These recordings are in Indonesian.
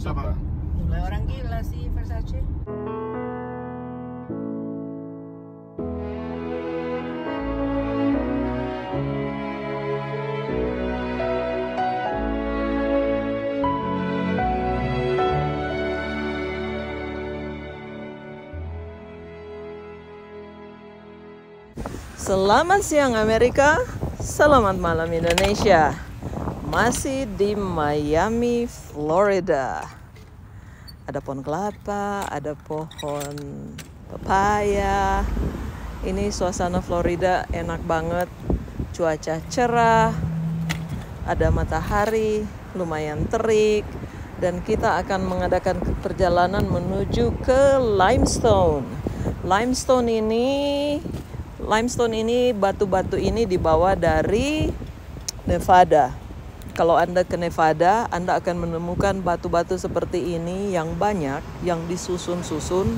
Siapa? Mulai orang gila sih Versace. Selamat siang Amerika, selamat malam Indonesia. Masih di Miami, Florida. Ada pohon kelapa, ada pohon pepaya. Ini suasana Florida enak banget. Cuaca cerah, ada matahari, lumayan terik. Dan kita akan mengadakan perjalanan menuju ke Limestone. Limestone ini, batu-batu ini dibawa dari Nevada. Kalau Anda ke Nevada, Anda akan menemukan batu-batu seperti ini yang banyak, yang disusun-susun,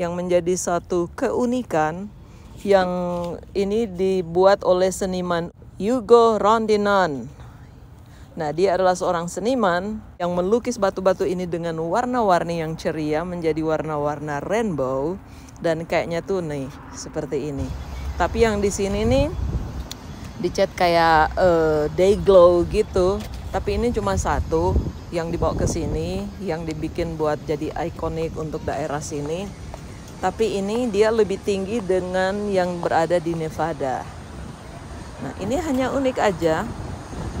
yang menjadi satu keunikan, yang ini dibuat oleh seniman Ugo Rondinone. Nah, dia adalah seorang seniman yang melukis batu-batu ini dengan warna-warni yang ceria, menjadi warna-warna rainbow, dan kayaknya tuh nih, seperti ini. Tapi yang di sini nih dicat kayak day glow gitu. Tapi ini cuma satu yang dibawa ke sini, yang dibikin buat jadi ikonik untuk daerah sini. Tapi ini dia lebih tinggi dengan yang berada di Nevada. Nah, ini hanya unik aja.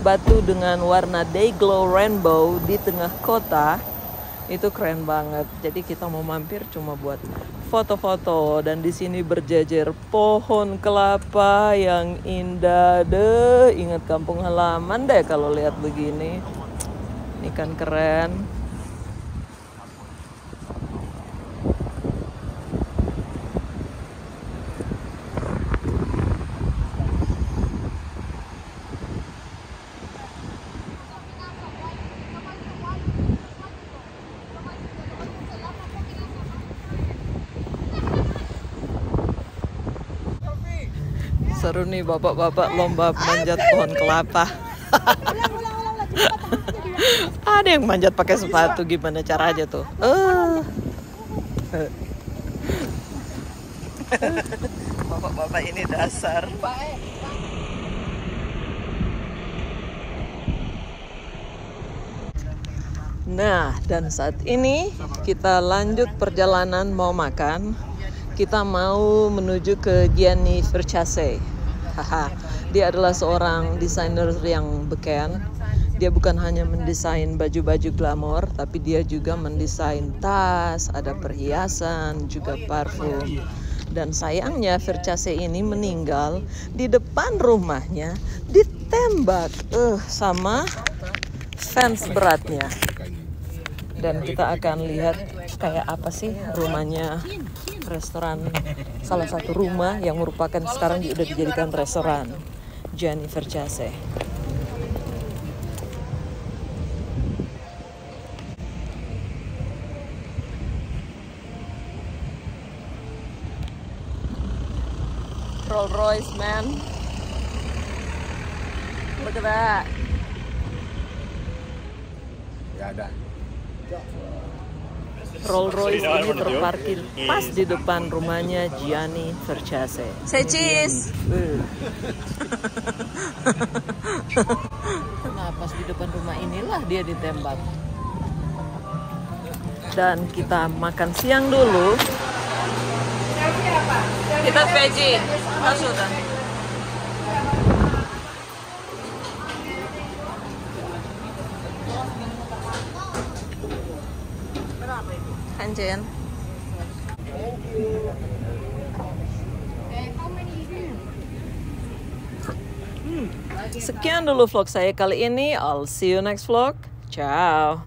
Batu dengan warna day glow rainbow di tengah kota itu keren banget. Jadi kita mau mampir cuma buat foto-foto, dan di sini berjejer pohon kelapa yang indah deh. Ingat kampung halaman deh kalau lihat begini. Ini kan keren. Seru nih bapak-bapak lomba manjat pohon kelapa. Ada yang manjat pakai sepatu, gimana cara aja tuh. Bapak-bapak ini dasar. Nah, dan saat ini kita lanjut perjalanan mau makan. Kita mau menuju ke Gianni Versace. Dia adalah seorang desainer yang beken. Dia bukan hanya mendesain baju-baju glamor, tapi dia juga mendesain tas, ada perhiasan, juga parfum. Dan sayangnya Versace ini meninggal di depan rumahnya, ditembak sama fans beratnya. Dan kita akan lihat kayak apa sih rumahnya. Restoran, salah satu rumah yang merupakan sekarang sudah dijadikan restoran Gianni Versace. Rolls Royce, man. Look at that. Ya ada. Rolls Royce ini terparkir pas di depan rumahnya Gianni Versace. Say cheese. Nah, pas di depan rumah inilah dia ditembak. Dan kita makan siang dulu. Kita veggie. Anjing. Sekian dulu vlog saya kali ini. I'll see you next vlog. Ciao.